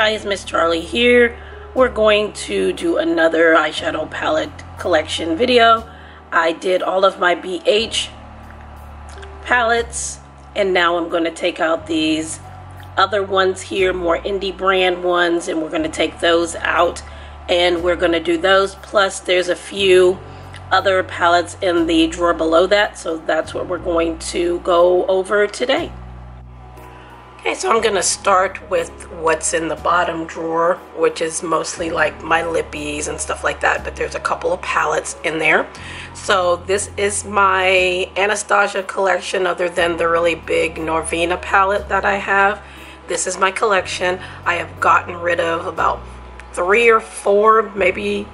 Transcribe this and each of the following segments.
guys, Miss Charlie here. We're going to do another eyeshadow palette collection video. I did all of my BH palettes, and now I'm going to take out these other ones here, more indie brand ones, and we're going to take those out and we're going to do those. Plus there's a few other palettes in the drawer below that, so that's what we're going to go over today. Okay, so I'm going to start with what's in the bottom drawer, which is mostly like my lippies and stuff like that, but there's a couple of palettes in there. So this is my Anastasia collection, other than the really big Norvina palette that I have. This is my collection. I have gotten rid of about 3 or 4, maybe,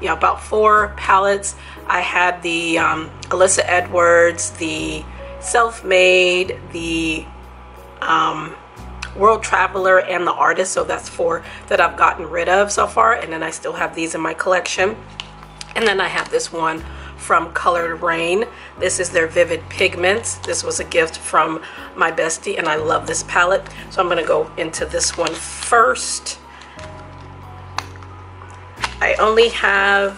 you know, about 4 palettes. I had the Alyssa Edwards, the Self Made, the World Traveler, and the Artist. So that's 4 that I've gotten rid of so far, and then I still have these in my collection. And then I have this one from Colored Rain. This is their Vivid Pigments. This was a gift from my bestie, and I love this palette, so I'm gonna go into this one first. I only have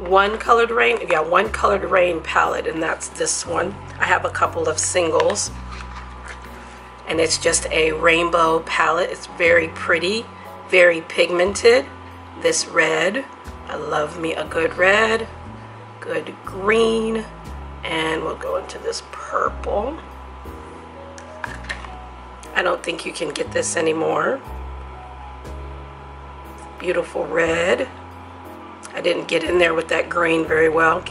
one Colored Rain palette, and that's this one. I have a couple of singles, and it's just a rainbow palette. It's very pretty, very pigmented. This red, I love me a good red, good green, and we'll go into this purple. I don't think you can get this anymore. Beautiful red. I didn't get in there with that green very well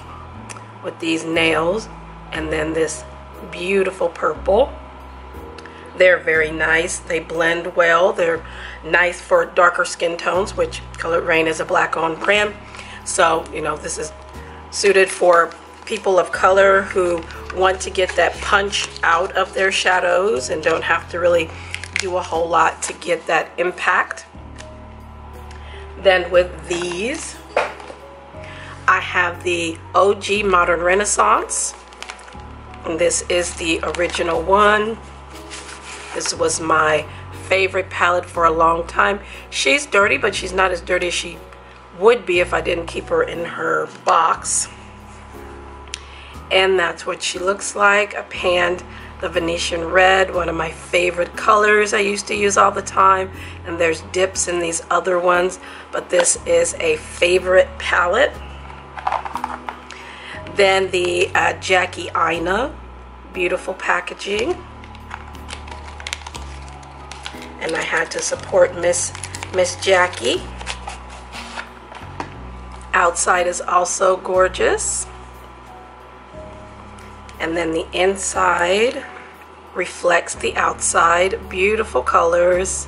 with these nails. And then this beautiful purple. They're very nice. They blend well. They're nice for darker skin tones, which Colored Rain is a black-owned brand. So, you know, this is suited for people of color who want to get that punch out of their shadows and don't have to really do a whole lot to get that impact. Then with these, I have the OG Modern Renaissance. And this is the original one. This was my favorite palette for a long time. She's dirty, but she's not as dirty as she would be if I didn't keep her in her box. And that's what she looks like. I panned the Venetian Red, one of my favorite colors I used to use all the time. And there's dips in these other ones, but this is a favorite palette. Then the Jackie Aina, beautiful packaging. And I had to support Miss Jackie. Outside is also gorgeous. And then the inside reflects the outside. Beautiful colors,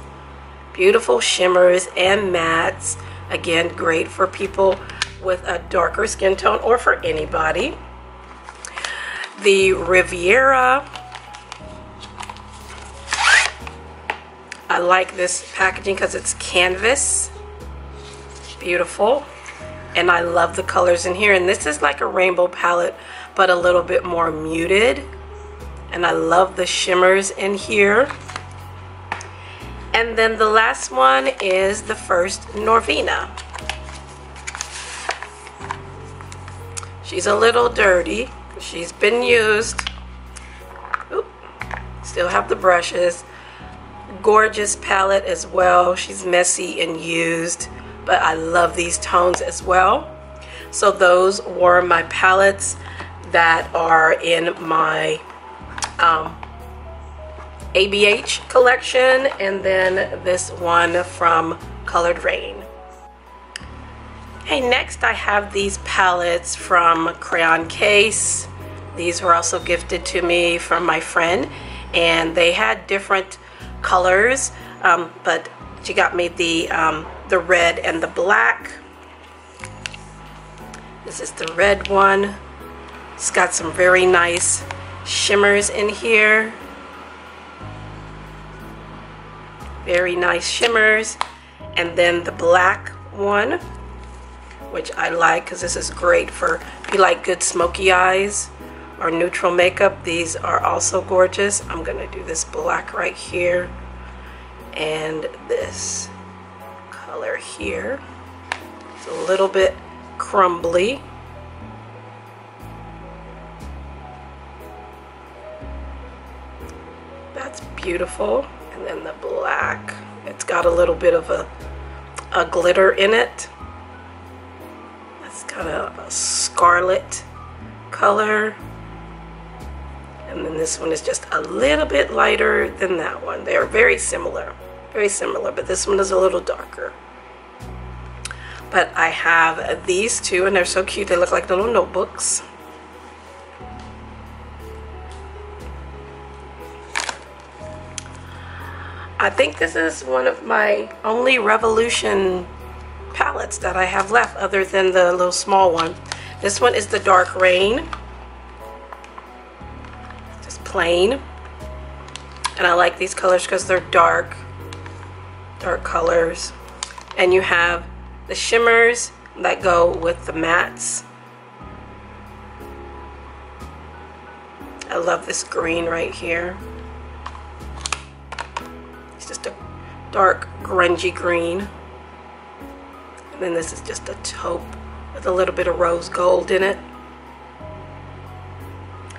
beautiful shimmers and mattes. Again, great for people with a darker skin tone or for anybody. The Riviera. I like this packaging because it's canvas. Beautiful. And I love the colors in here. And this is like a rainbow palette, but a little bit more muted. And I love the shimmers in here. And then the last one is the first Norvina. She's a little dirty. She's been used. Oop. Still have the brushes. Gorgeous palette as well. She's messy and used, but I love these tones as well. So those were my palettes that are in my ABH collection, and then this one from Colored Rain. Hey, next I have these palettes from Crayon Case. These were also gifted to me from my friend, and they had different colors, but she got me the red and the black. This is the red one. It's got some very nice shimmers in here. Very nice shimmers. And then the black one, which I like because this is great for if you like good smoky eyes or neutral makeup. These are also gorgeous. I'm gonna do this black right here. and this color here. It's a little bit crumbly. That's beautiful. And then the black, it's got a little bit of a glitter in it. That's got a scarlet color. And then this one is just a little bit lighter than that one. They are very similar, but this one is a little darker. But I have these two, and they're so cute. They look like little notebooks. I think this is one of my only Revolution palettes that I have left, other than the little small one. This one is the Dark Rain. Just plain. And I like these colors because they're dark. Dark colors. And you have the shimmers that go with the mattes. I love this green right here. It's just a dark, grungy green. And then this is just a taupe with a little bit of rose gold in it.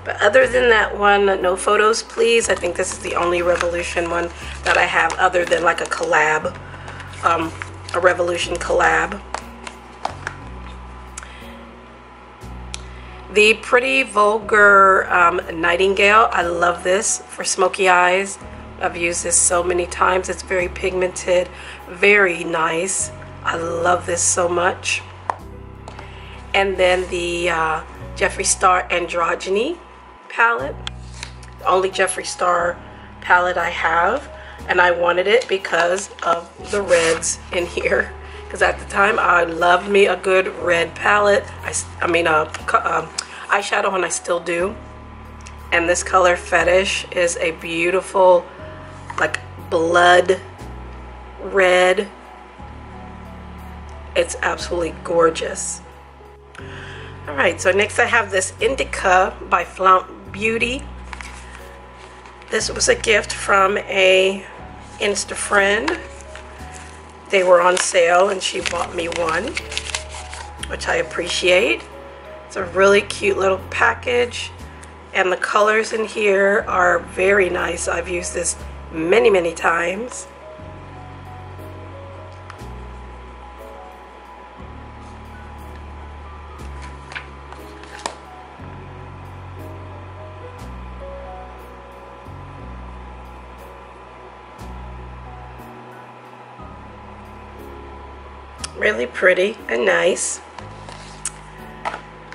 But other than that one, no photos please. I think this is the only Revolution one that I have, other than like a collab. A Revolution collab. The Pretty Vulgar Nightingale. I love this for smoky eyes. I've used this so many times. It's very pigmented, very nice. I love this so much. And then the Jeffree Star Androgyny palette. The only Jeffree Star palette I have. And I wanted it because of the reds in here. Because at the time, I loved me a good red palette. I mean, eyeshadow, and I still do. And this color Fetish is a beautiful, like, blood red. It's absolutely gorgeous. All right, so next I have this Indica by Flount Beauty. This was a gift from a Insta friend. They were on sale and she bought me one, which I appreciate. It's a really cute little package, and the colors in here are very nice. I've used this many, many times. Really pretty and nice.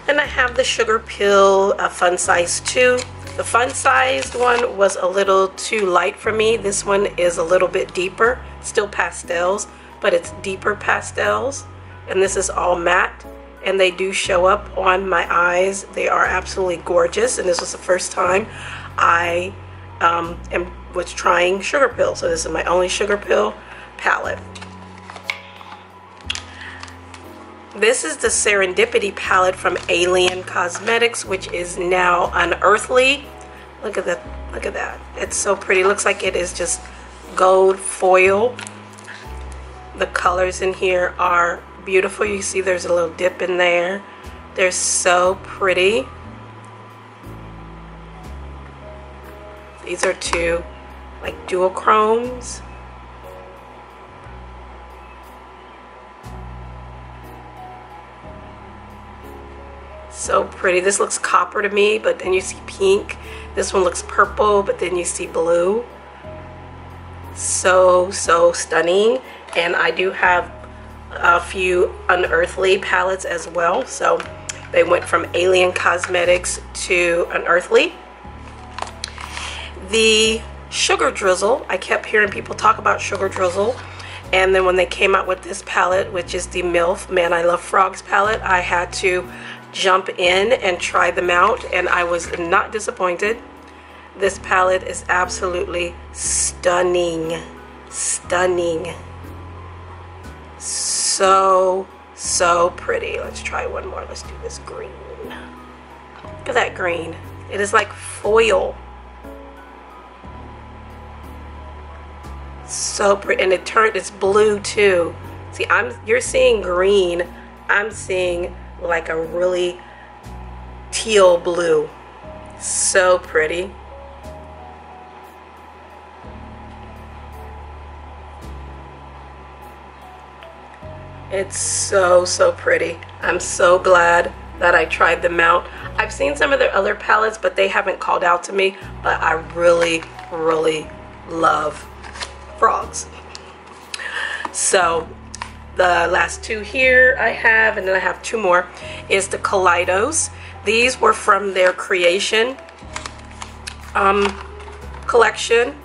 And I have the Sugar Pill Fun Size 2. The fun sized one was a little too light for me. This one is a little bit deeper. Still pastels, but it's deeper pastels. And this is all matte. And they do show up on my eyes. They are absolutely gorgeous. And this was the first time I was trying Sugar Pill. So this is my only Sugar Pill palette. This is the Serendipity palette from Alien Cosmetics, which is now Unearthly. Look at that. Look at that. It's so pretty. It looks like it is just gold foil. The colors in here are beautiful. You see there's a little dip in there. They're so pretty. These are two like duochromes. So pretty. This looks copper to me, but then you see pink. This one looks purple, but then you see blue. So stunning. And I do have a few Unearthly palettes as well. So they went from Alien Cosmetics to Unearthly. The Sugar Drizzle, I kept hearing people talk about Sugar Drizzle. And then when they came out with this palette, which is the MILF, Man I Love Frogs palette, I had to jump in and try them out, and I was not disappointed. This palette is absolutely stunning. Stunning. So pretty. Let's try one more. Let's do this green. Look at that green. It is like foil. So pretty, and it turned, it's blue too. See, you're seeing green. I'm seeing like a really teal blue. So pretty. It's so, so pretty. I'm so glad that I tried them out. I've seen some of their other palettes, but they haven't called out to me. But I really, really love frogs. So the last two here I have, and then I have two more, is the Kaleidos. These were from their Creation collection.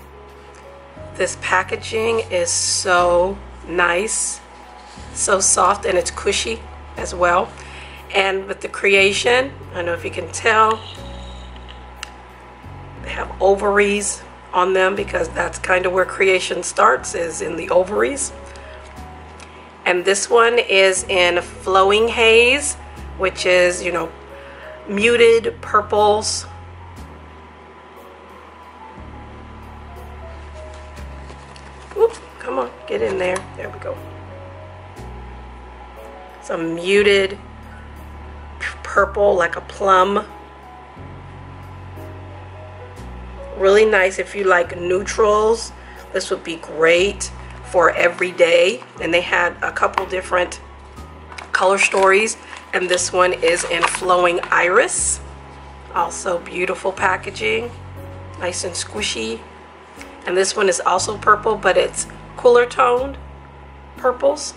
This packaging is so nice. So soft, and it's cushy as well. And with the Creation, I don't know if you can tell, they have ovaries on them, because that's kind of where Creation starts, is in the ovaries. And this one is in Flowing Haze, which is, you know, muted purples. Oops, come on, get in there. There we go. Some muted purple, like a plum. Really nice if you like neutrals. This would be great for every day. And they had a couple different color stories. And this one is in Flowing Iris. Also beautiful packaging. Nice and squishy. And this one is also purple, but it's cooler toned purples.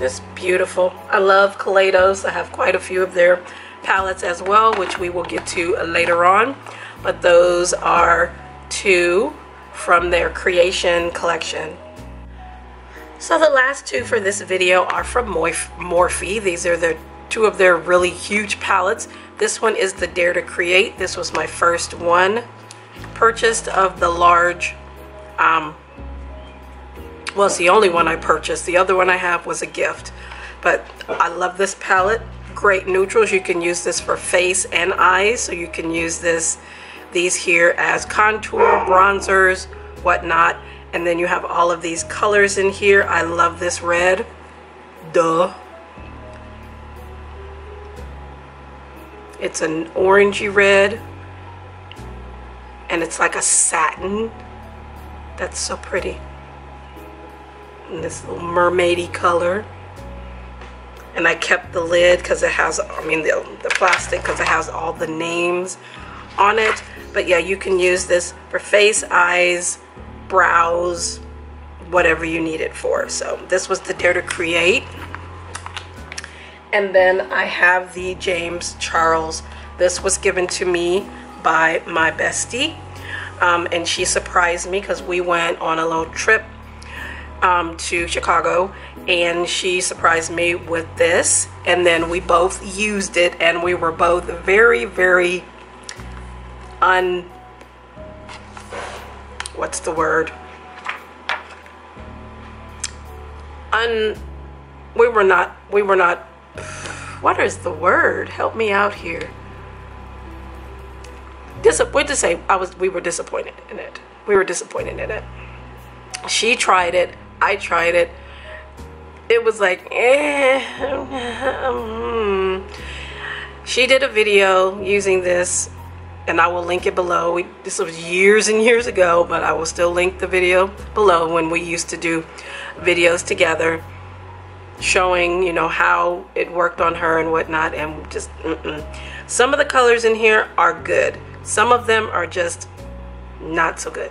It's beautiful. I love Kaleidos. I have quite a few of their palettes as well, which we will get to later on. But those are two from their Creation collection. So the last two for this video are from Morphe. These are their two of their really huge palettes. This one is the Dare to Create. This was my first one purchased of the large well, it's the only one I purchased. The other one I have was a gift. But I love this palette. Great neutrals. You can use this for face and eyes. So you can use these here as contour, bronzers, whatnot. And then you have all of these colors in here. I love this red. Duh. It's an orangey red. And it's like a satin. That's so pretty. And this little mermaidy color, and I kept the lid because it has, I mean the plastic, because it has all the names on it. But yeah, you can use this for face, eyes, brows, whatever you need it for. So this was the Dare to Create. And then I have the James Charles. This was given to me by my bestie, and she surprised me because we went on a little trip to Chicago, and she surprised me with this, and then we both used it, and we were both very, very we were disappointed in it. She tried it. I tried it. It was like, She did a video using this, and I will link it below. This was years and years ago, but I will still link the video below when we used to do videos together, showing, you know, how it worked on her and whatnot. And just some of the colors in here are good. Some of them are just not so good.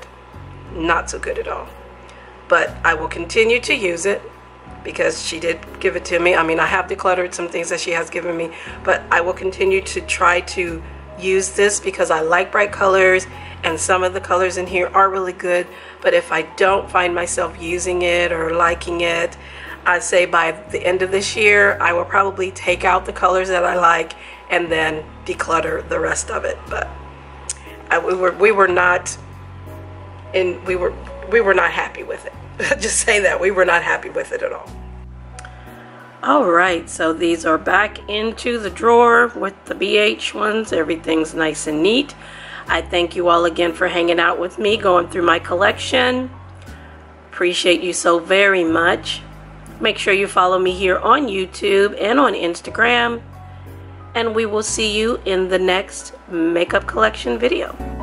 Not so good at all. But I will continue to use it because she did give it to me. I mean, I have decluttered some things that she has given me, but I will continue to try to use this because I like bright colors, and some of the colors in here are really good. But if I don't find myself using it or liking it, I'd say by the end of this year, I will probably take out the colors that I like and then declutter the rest of it. But we were not happy with it. Just say that we were not happy with it at all. All right, so these are back into the drawer with the BH ones. Everything's nice and neat. I thank you all again for hanging out with me, going through my collection. Appreciate you so very much. Make sure you follow me here on YouTube and on Instagram. And we will see you in the next makeup collection video.